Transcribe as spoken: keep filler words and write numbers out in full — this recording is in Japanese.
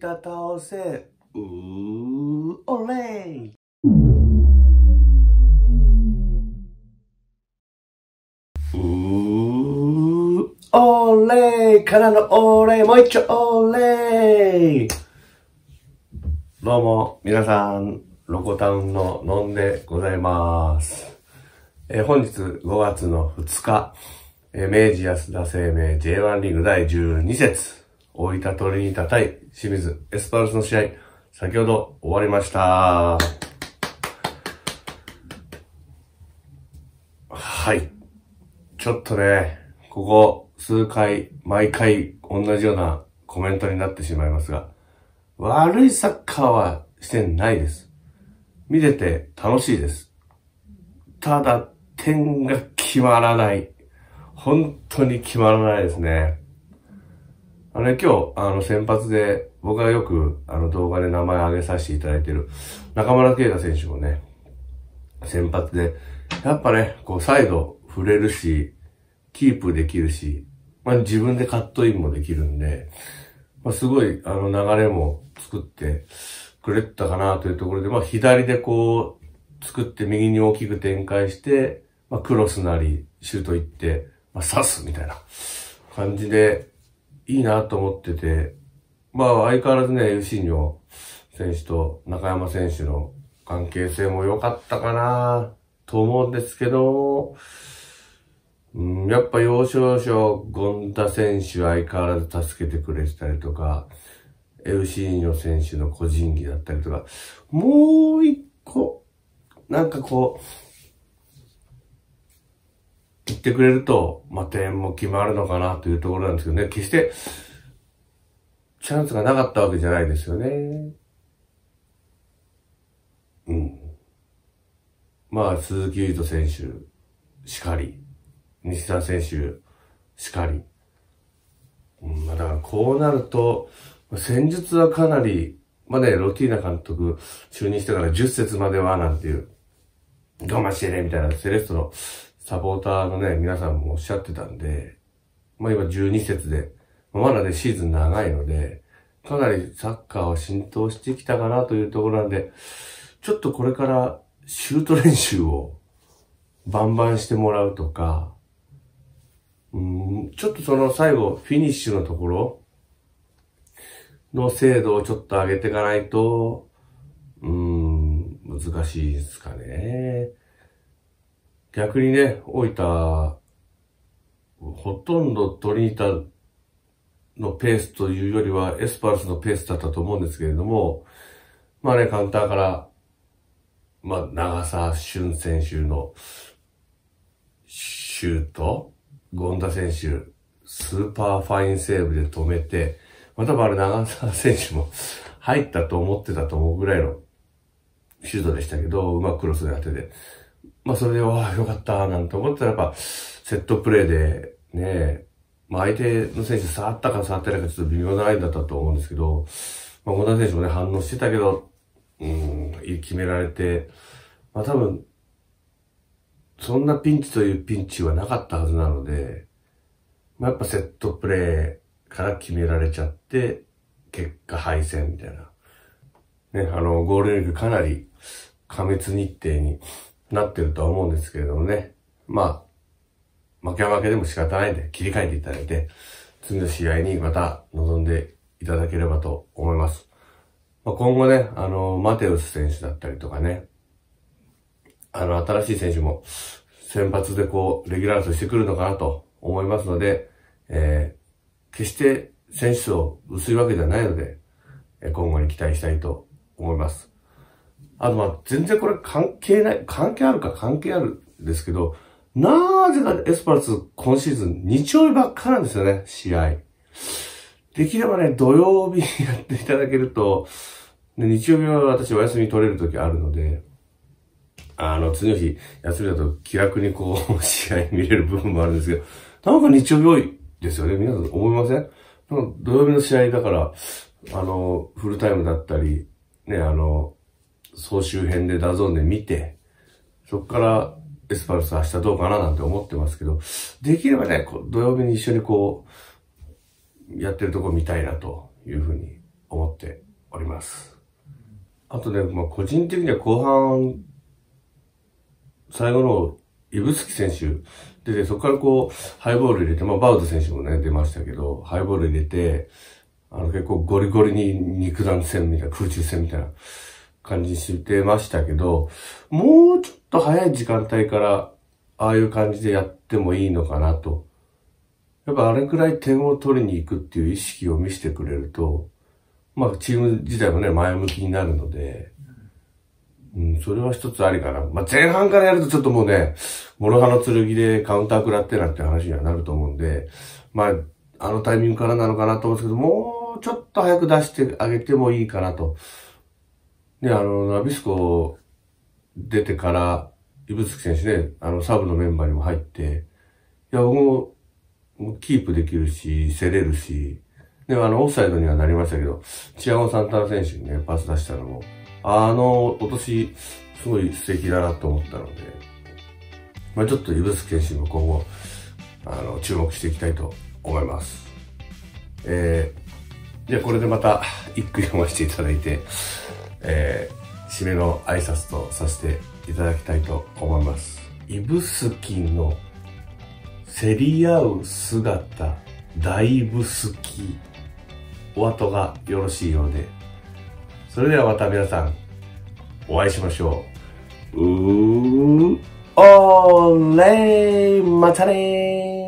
方をせうーおれい。うーおれいからのおれい、もう一丁おれい。どうも皆さん、ロコタウンののんでございます。えー、本日ごがつのふつか、えー、明治安田生命 ジェイワン リーグだいじゅうに節、大分トリニータ対清水エスパルスの試合、先ほど終わりました。はい。ちょっとね、ここ数回、毎回同じようなコメントになってしまいますが、悪いサッカーはしてないです。見てて楽しいです。ただ、点が決まらない。本当に決まらないですね。あの、今日、あの、先発で、僕がよく、あの、動画で名前上げさせていただいている、中村圭太選手もね、先発で、やっぱね、こう、サイド触れるし、キープできるし、まあ、自分でカットインもできるんで、まあ、すごい、あの、流れも作ってくれたかなというところで、まあ、左でこう、作って右に大きく展開して、まあ、クロスなり、シュート行って、まあ、刺すみたいな感じで、いいなと思ってて、まあ相変わらずね、ユシーニョ選手と中山選手の関係性も良かったかなと思うんですけど、うん、やっぱ要所要所、権田選手相変わらず助けてくれてたりとか、エウシーニョ選手の個人技だったりとか、もう一個、なんかこう、言ってくれると、まあ、点も決まるのかなというところなんですけどね、決して、チャンスがなかったわけじゃないですよね。うん。まあ、鈴木唯人選手、しかり、西田選手、しかり。うん、まあ、だからこうなると、戦術はかなり、まあね、ロティーナ監督、就任してからじゅっ節までは、なんていう、我慢してね、みたいな、セレッソの、サポーターのね、皆さんもおっしゃってたんで、まあ今じゅうに節で、まだね、シーズン長いので、かなりサッカーは浸透してきたかなというところなんで、ちょっとこれからシュート練習をバンバンしてもらうとか、うん、ちょっとその最後、フィニッシュのところの精度をちょっと上げていかないと、うん、難しいですかね。逆にね、大分、ほとんどトリニータのペースというよりはエスパルスのペースだったと思うんですけれども、まあね、カウンターから、まあ、長澤俊選手のシュート、権田選手、スーパーファインセーブで止めて、またまた長澤選手も入ったと思ってたと思うぐらいのシュートでしたけど、うまくクロスで当てて、まあそれで、わあ、よかった、なんて思ったらやっぱ、セットプレーで、ね、まあ相手の選手触ったか触ってないかちょっと微妙なラインだったと思うんですけど、まあ権田選手もね、反応してたけど、うん、決められて、まあ多分、そんなピンチというピンチはなかったはずなので、まあやっぱセットプレーから決められちゃって、結果敗戦みたいな。ね、あの、ゴールデンウィークかなり過密日程に、なってるとは思うんですけれどもね。まあ、負けは負けでも仕方ないんで、切り替えていただいて、次の試合にまた臨んでいただければと思います。まあ、今後ね、あの、マテウス選手だったりとかね、あの、新しい選手も先発でこう、レギュラー争いしてくるのかなと思いますので、えー、決して選手層薄いわけじゃないので、今後に期待したいと思います。あとまあ、全然これ関係ない、関係あるか関係あるんですけど、なぜかエスパルス今シーズン日曜日ばっかなんですよね、試合。できればね、土曜日やっていただけると、日曜日は私お休み取れる時あるので、あの、次の日休みだと気楽にこう、試合見れる部分もあるんですけど、なんか日曜日多いですよね、皆さん思いません？なんか土曜日の試合だから、あの、フルタイムだったり、ね、あの、総集編でダゾーンで見て、そこからエスパルス明日どうかななんて思ってますけど、できればね、土曜日に一緒にこう、やってるとこ見たいなというふうに思っております。あとね、まあ、個人的には後半、最後の指宿選手、で、そこからこう、ハイボール入れて、まあ、バウト選手もね、出ましたけど、ハイボール入れて、あの、結構ゴリゴリに肉弾戦みたいな、空中戦みたいな感じにしてましたけど、もうちょっと早い時間帯から、ああいう感じでやってもいいのかなと。やっぱあれくらい点を取りに行くっていう意識を見せてくれると、まあ、チーム自体もね、前向きになるので、うん、それは一つありかな。まあ、前半からやるとちょっともうね、諸刃の剣でカウンター食らってなんて話にはなると思うんで、まあ、あのタイミングからなのかなと思うんですけど、もうちょっと早く出してあげてもいいかなと。ね、あの、ナビスコ出てから、指宿選手ね、あの、サブのメンバーにも入って、いや、僕も、もうキープできるし、競れるし、で、あの、オフサイドにはなりましたけど、チアゴ・サンタナ選手にね、パス出したのも、あの、今年、すごい素敵だなと思ったので、まあちょっと、指宿選手も今後、あの、注目していきたいと思います。えー、じゃあこれでまた、一句読ませていただいて、えー、締めの挨拶とさせていただきたいと思います。指宿の競り合う姿、大分好き。お後がよろしいようで。それではまた皆さん、お会いしましょう。うー、おーれー、またねー。